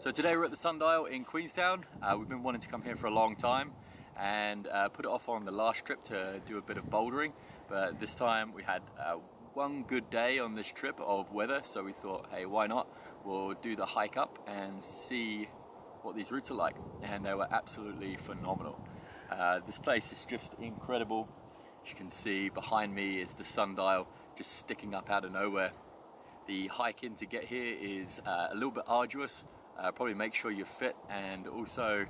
So today we're at the Sundial in Queenstown. We've been wanting to come here for a long time and put it off on the last trip to do a bit of bouldering, but this time we had one good day on this trip of weather, so we thought, hey, why not? We'll do the hike up and see what these routes are like, and they were absolutely phenomenal. This place is just incredible. As you can see behind me is the Sundial just sticking up out of nowhere. The hike in to get here is a little bit arduous. Probably make sure you're fit and also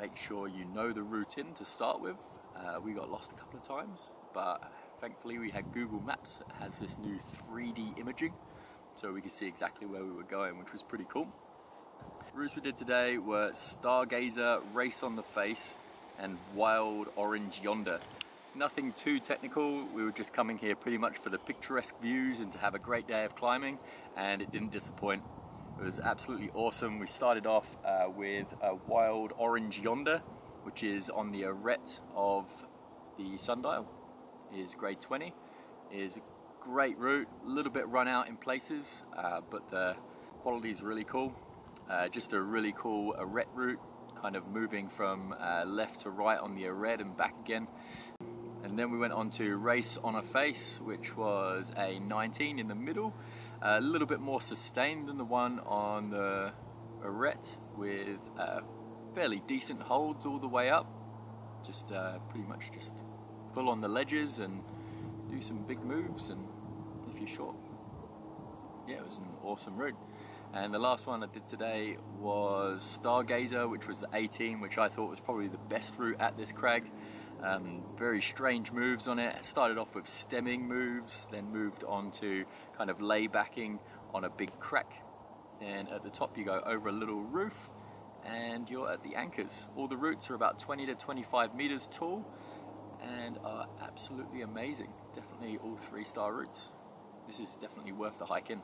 make sure you know the route in to start with. We got lost a couple of times, but thankfully we had Google Maps. It has this new 3D imaging, so we could see exactly where we were going, which was pretty cool. The routes we did today were Stargazer, Race on the Face, and Wild Orange Yonder. Nothing too technical, we were just coming here pretty much for the picturesque views and to have a great day of climbing, and it didn't disappoint. It was absolutely awesome. We started off with a Wild Orange Yonder, which is on the arête of the Sundial, it is grade 20. It is a great route, a little bit run out in places, but the quality is really cool. Just a really cool arête route, kind of moving from left to right on the arête and back again. And then we went on to Race on a Face, which was a 19 in the middle. A little bit more sustained than the one on the arête, with fairly decent holds all the way up. Just pretty much just pull on the ledges and do some big moves, and if you're short. Yeah, it was an awesome route. And the last one I did today was Stargazer, which was the 18, which I thought was probably the best route at this crag. Very strange moves on it. I started off with stemming moves, then moved on to kind of lay backing on a big crack. Then at the top you go over a little roof and you're at the anchors. All the routes are about 20 to 25 meters tall and are absolutely amazing. Definitely all 3-star routes. This is definitely worth the hike in.